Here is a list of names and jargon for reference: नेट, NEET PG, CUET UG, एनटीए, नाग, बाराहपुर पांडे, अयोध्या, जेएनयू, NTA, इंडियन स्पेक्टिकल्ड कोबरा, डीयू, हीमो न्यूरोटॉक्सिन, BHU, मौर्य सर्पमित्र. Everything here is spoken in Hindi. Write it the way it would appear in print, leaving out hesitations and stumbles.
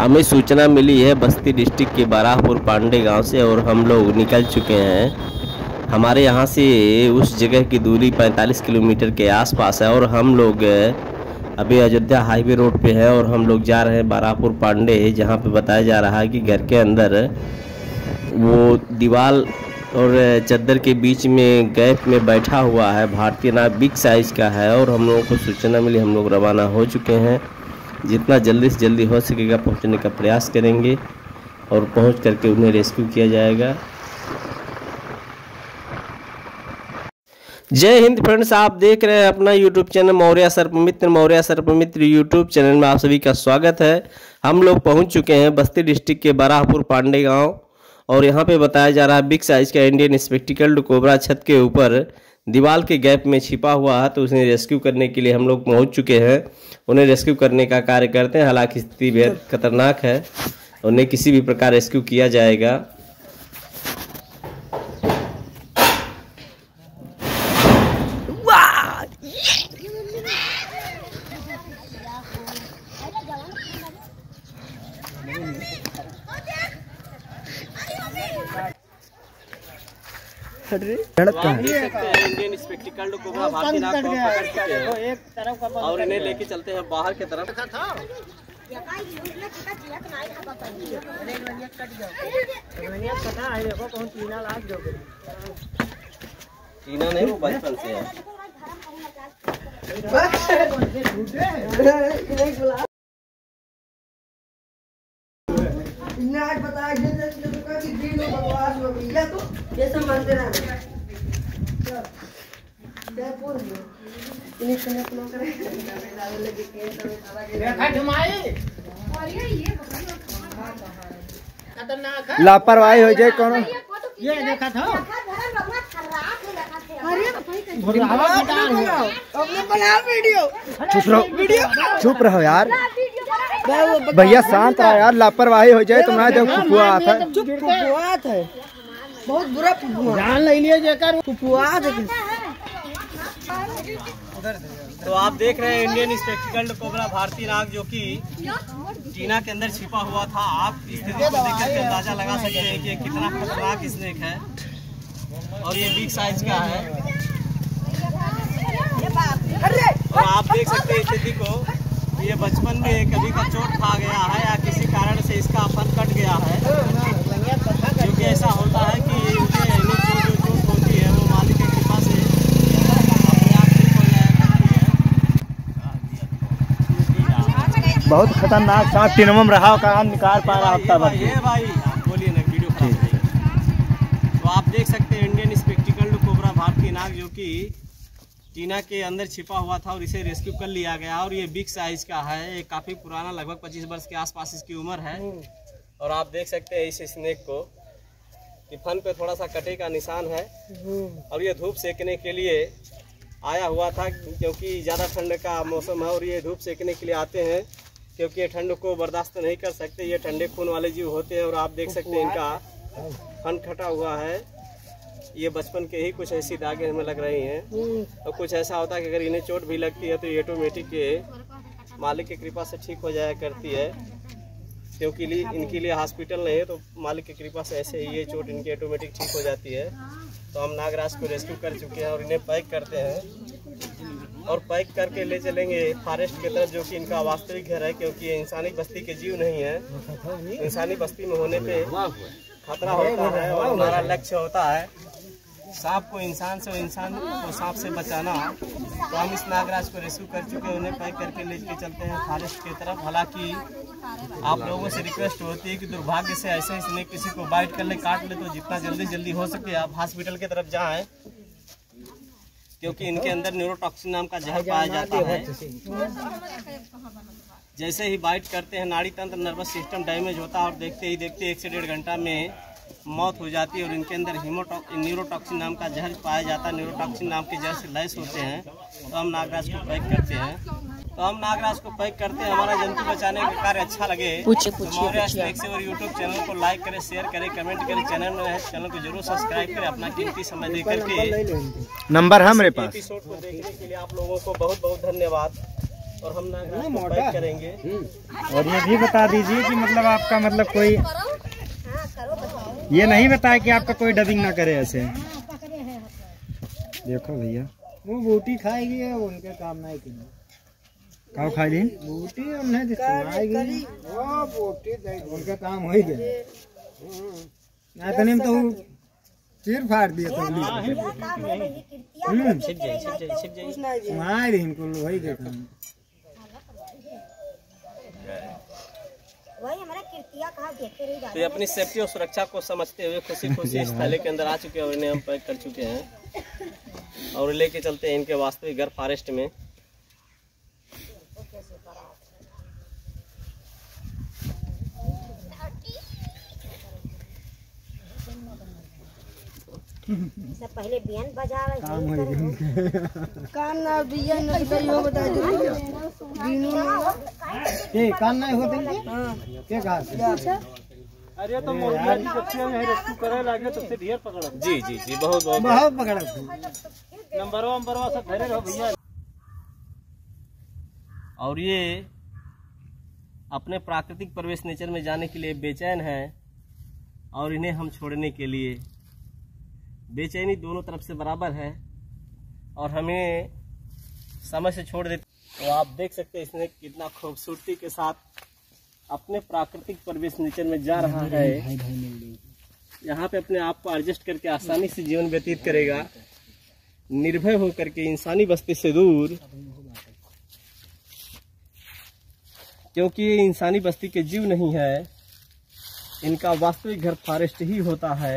हमें सूचना मिली है बस्ती डिस्ट्रिक्ट के बाराहपुर पांडे गांव से और हम लोग निकल चुके हैं। हमारे यहां से उस जगह की दूरी 45 किलोमीटर के आसपास है और हम लोग अभी अयोध्या हाईवे रोड पे हैं और हम लोग जा रहे हैं बाराहपुर पांडे, जहां पे बताया जा रहा है कि घर के अंदर वो दीवार और चद्दर के बीच में गैप में बैठा हुआ है भारतीय नाग, बिग साइज़ का है। और हम लोगों को सूचना मिली, हम लोग रवाना हो चुके हैं। जितना जल्दी से जल्दी हो सकेगा पहुंचने का प्रयास करेंगे और पहुंच करके उन्हें रेस्क्यू किया जाएगा। जय हिंद फ्रेंड्स, आप देख रहे हैं अपना YouTube channel मौर्य सर्पमित्र। मौर्य सर्पमित्र YouTube channel में आप सभी का स्वागत है। हम लोग पहुँच चुके हैं बस्ती डिस्ट्रिक्ट के बाराहपुर पांडे गाँव और यहाँ पे बताया जा रहा है बिग साइज़ का इंडियन स्पेक्टिकल्ड कोबरा छत के ऊपर दीवार के गैप में छिपा हुआ है, तो उसे रेस्क्यू करने के लिए हम लोग पहुँच चुके हैं। उन्हें रेस्क्यू करने का कार्य करते हैं, हालांकि स्थिति बेहद खतरनाक है, उन्हें किसी भी प्रकार रेस्क्यू किया जाएगा। इंडियन स्पेक्टिकल्ड कोबरा भारतीय नाग को पकड़ चुके हैं और इन्हें लेके चलते हैं बाहर की तरफ। टीना नहीं, वो बचपन से है। आज बताया कि तो ये सब मानते रहे लापरवाही हो जाए कौन ये देखा था। चुप रहो यार भैया, शांत रहा यार, लापरवाही हो जाए तुम्हारा। जब फुफुआत है, फुफुआत है, बहुत बुरा फुफुआ, जान ले लिया जाकर फुफुआत है। तो आप देख रहे हैं इंडियन स्पेक्टिकल्ड कोबरा भारतीय नाग, जो कि टीना के अंदर छिपा हुआ था। आप स्थिति को देखकर अंदाजा लगा सकते हैं कि कितना खतरनाक स्नेक है और ये बिग साइज का है। और आप देख सकते हैं स्थिति को, ये बचपन में कभी का चोट खा गया है या किसी कारण से इसका फन कट गया है, क्योंकि ऐसा होता है कि जो होती है वो मालिक की कृपा से अपने आप ठीक हो जाए। बहुत खतरनाक सांप तिनम रहा का हम निकाल पा रहा था। ये भाई बोलिए ना, वीडियो खराब। तो आप देख सकते हैं इंडियन स्पेक्टिकल्ड कोबरा भारतीय नाग, जो कि टीना के अंदर छिपा हुआ था और इसे रेस्क्यू कर लिया गया। और ये बिग साइज का है, ये काफ़ी पुराना, लगभग 25 वर्ष के आसपास इसकी उम्र है। और आप देख सकते हैं इस स्नेक को कि फन पे थोड़ा सा कटे का निशान है और ये धूप सेकने के लिए आया हुआ था, क्योंकि ज़्यादा ठंड का मौसम है और ये धूप सेकने के लिए आते हैं, क्योंकि ये ठंड को बर्दाश्त नहीं कर सकते। ये ठंडे खून वाले जीव होते हैं और आप देख सकते हैं इनका फन कटा हुआ है। ये बचपन के ही कुछ ऐसी दागे हमें लग रही हैं और कुछ ऐसा होता है कि अगर इन्हें चोट भी लगती है तो ये ऑटोमेटिक के मालिक की कृपा से ठीक हो जाया करती है, क्योंकि इनके लिए हॉस्पिटल नहीं है, तो मालिक की कृपा से ऐसे ही ये चोट इनकी ऑटोमेटिक ठीक हो जाती है। तो हम नागराज को रेस्क्यू कर चुके हैं और इन्हें पैक करते हैं और पैक करके ले चलेंगे फॉरेस्ट की तरफ, जो कि इनका वास्तविक घर है, क्योंकि ये इंसानी बस्ती के जीव नहीं है। इंसानी बस्ती में होने पर खतरा होता है और हमारा लक्ष्य होता है सांप को इंसान से और इंसान को सांप से बचाना। तो हम इस नागराज को रेस्क्यू कर चुके हैं, उन्हें पैक करके लेके चलते हैं फॉरेस्ट की तरफ। हालांकि आप लोगों से रिक्वेस्ट होती है कि दुर्भाग्य से ऐसे इसमें किसी को बाइट कर ले, काट ले, तो जितना जल्दी जल्दी हो सके आप हॉस्पिटल की तरफ जाएं, क्योंकि इनके अंदर न्यूरोटॉक्सिन नाम का जहर पाया जाता है। जैसे ही बाइट करते हैं नाड़ी तंत्र, नर्वस सिस्टम डैमेज होता है और देखते ही देखते 1 से 1.5 घंटा में मौत हो जाती है। और इनके अंदर हीमो न्यूरोटॉक्सिन नाम का जहर पाया जाता है। न्यूरोटॉक्सिन नाम के जहर से लैस होते हैं। तो हम नागराज को पैक करते हैं, हमारा जंतु बचाने का कार्य अच्छा लगे तो मौर्य सर्पमित्र और यूट्यूब चैनल को लाइक करें, शेयर करें, कमेंट करें। चैनल को जरूर सब्सक्राइब करें। अपना कीमती समय दे करके नंबर हमारे पास एपिसोड को देखने के लिए आप लोगों को बहुत बहुत धन्यवाद। और हम नागराज करेंगे। और ये भी बता दीजिए कि मतलब आपका मतलब कोई ये नहीं बताया कि आपका कोई डबिंग ना करे ऐसे। देखो भैया वो बूटी खाएगी है, उनके काम नहीं करेंगे। खा ली बूटी उनका काम हो गया, सिर फाड़ दिया इनको वही तो अपनी सेफ्टी और सुरक्षा को समझते हुए खुशी खुशी इस थैले के अंदर आ चुके हैं और इन्हें हम पैक कर चुके हैं और लेके चलते हैं इनके वास्तविक घर फॉरेस्ट में। सब पहले बियन बजावे कान ना बियन नहीं कहियो बता दो बिनो के कान नहीं होते के घास। अरे तो मोरिया की बच्चियां है रेस्क्यू करे लागे तो से ढेर पकड़ा। जी जी जी बहुत बहुत बहुत पकड़ा नंबरवा सब धरे रहो भैया। और ये अपने प्राकृतिक प्रवेश नेचर में जाने के लिए बेचैन है और इन्हें हम छोड़ने के लिए बेचैनी दोनों तरफ से बराबर है और हमें समय से छोड़ देते। तो आप देख सकते हैं इसने कितना खूबसूरती के साथ अपने प्राकृतिक परिवेश नेचर में जा रहा है। यहाँ पे अपने आप को एडजस्ट करके आसानी से जीवन व्यतीत करेगा, निर्भय होकर के इंसानी बस्ती से दूर, क्योंकि ये इंसानी बस्ती के जीव नहीं है, इनका वास्तविक घर फॉरेस्ट ही होता है।